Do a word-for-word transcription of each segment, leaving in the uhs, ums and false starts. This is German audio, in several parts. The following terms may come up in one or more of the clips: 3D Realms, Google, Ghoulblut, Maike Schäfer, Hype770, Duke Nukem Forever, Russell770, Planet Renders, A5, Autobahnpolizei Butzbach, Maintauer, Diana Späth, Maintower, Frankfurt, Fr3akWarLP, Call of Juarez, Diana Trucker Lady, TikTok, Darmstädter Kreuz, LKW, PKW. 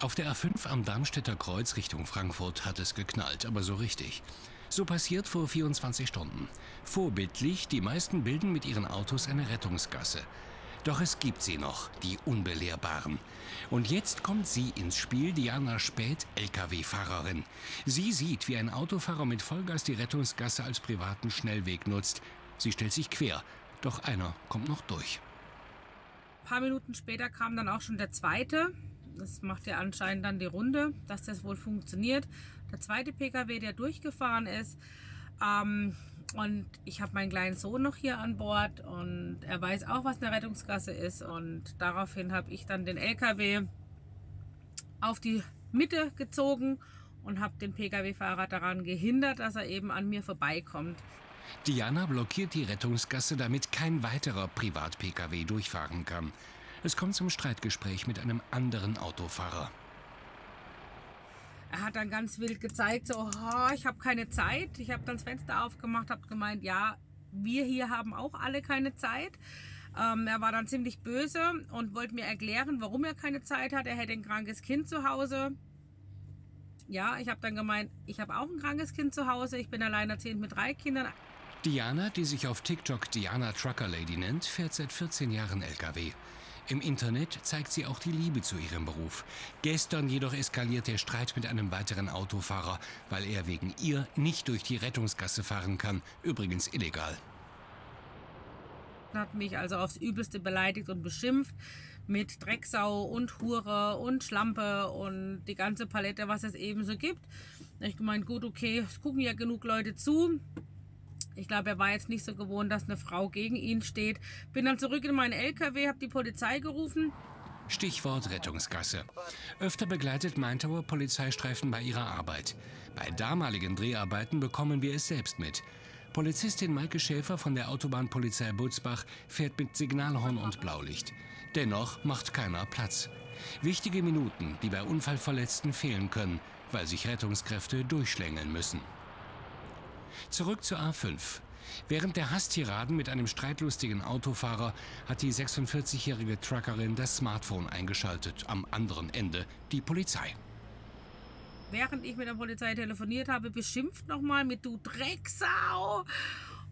Auf der A fünf am Darmstädter Kreuz Richtung Frankfurt hat es geknallt, aber so richtig. So passiert vor vierundzwanzig Stunden. Vorbildlich, die meisten bilden mit ihren Autos eine Rettungsgasse. Doch es gibt sie noch, die Unbelehrbaren. Und jetzt kommt sie ins Spiel, Diana Späth, L K W-Fahrerin. Sie sieht, wie ein Autofahrer mit Vollgas die Rettungsgasse als privaten Schnellweg nutzt. Sie stellt sich quer, doch einer kommt noch durch. Ein paar Minuten später kam dann auch schon der zweite. Das macht ja anscheinend dann die Runde, dass das wohl funktioniert. Der zweite P K W, der durchgefahren ist. Ähm, und ich habe meinen kleinen Sohn noch hier an Bord und er weiß auch, was eine Rettungsgasse ist. Und daraufhin habe ich dann den L K W auf die Mitte gezogen und habe den P K W-Fahrer daran gehindert, dass er eben an mir vorbeikommt. Diana blockiert die Rettungsgasse, damit kein weiterer Privat-P K W durchfahren kann. Es kommt zum Streitgespräch mit einem anderen Autofahrer. Er hat dann ganz wild gezeigt, so, oh, ich habe keine Zeit. Ich habe dann das Fenster aufgemacht, habe gemeint, ja, wir hier haben auch alle keine Zeit. Ähm, er war dann ziemlich böse und wollte mir erklären, warum er keine Zeit hat. Er hätte ein krankes Kind zu Hause. Ja, ich habe dann gemeint, ich habe auch ein krankes Kind zu Hause. Ich bin alleinerziehend mit drei Kindern. Diana, die sich auf TikTok Diana Trucker Lady nennt, fährt seit vierzehn Jahren L K W. Im Internet zeigt sie auch die Liebe zu ihrem Beruf. Gestern jedoch eskaliert der Streit mit einem weiteren Autofahrer, weil er wegen ihr nicht durch die Rettungsgasse fahren kann, übrigens illegal. Hat mich also aufs Übelste beleidigt und beschimpft mit Drecksau und Hure und Schlampe und die ganze Palette, was es eben so gibt. Ich gemeint, gut, okay, es gucken ja genug Leute zu. Ich glaube, er war jetzt nicht so gewohnt, dass eine Frau gegen ihn steht. Bin dann zurück in meinen L K W, habe die Polizei gerufen. Stichwort Rettungsgasse. Öfter begleitet Maintauer Polizeistreifen bei ihrer Arbeit. Bei damaligen Dreharbeiten bekommen wir es selbst mit. Polizistin Maike Schäfer von der Autobahnpolizei Butzbach fährt mit Signalhorn und Blaulicht. Dennoch macht keiner Platz. Wichtige Minuten, die bei Unfallverletzten fehlen können, weil sich Rettungskräfte durchschlängeln müssen. Zurück zur A fünf. Während der Hasstiraden mit einem streitlustigen Autofahrer hat die sechsundvierzigjährige Truckerin das Smartphone eingeschaltet. Am anderen Ende die Polizei. Während ich mit der Polizei telefoniert habe, beschimpft nochmal mit "Du Drecksau!"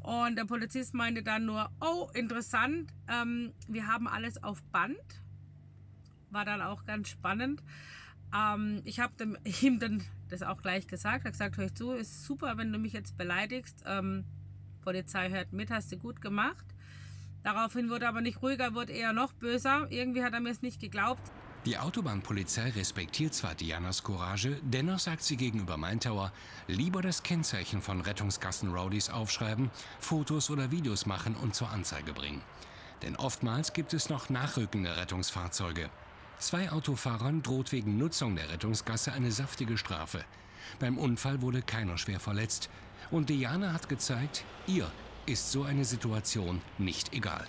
Und der Polizist meinte dann nur, oh, interessant, ähm, wir haben alles auf Band. War dann auch ganz spannend. Ähm, ich habe ihm dann das auch gleich gesagt, er hat gesagt, hör ich zu, ist super, wenn du mich jetzt beleidigst, ähm, Polizei hört mit, hast du gut gemacht. Daraufhin wurde er aber nicht ruhiger, wurde eher noch böser, irgendwie hat er mir es nicht geglaubt. Die Autobahnpolizei respektiert zwar Dianas Courage, dennoch sagt sie gegenüber Maintower, lieber das Kennzeichen von Rettungsgassen-Rowdies aufschreiben, Fotos oder Videos machen und zur Anzeige bringen. Denn oftmals gibt es noch nachrückende Rettungsfahrzeuge. Zwei Autofahrern droht wegen Nutzung der Rettungsgasse eine saftige Strafe. Beim Unfall wurde keiner schwer verletzt. Und Diana hat gezeigt, ihr ist so eine Situation nicht egal.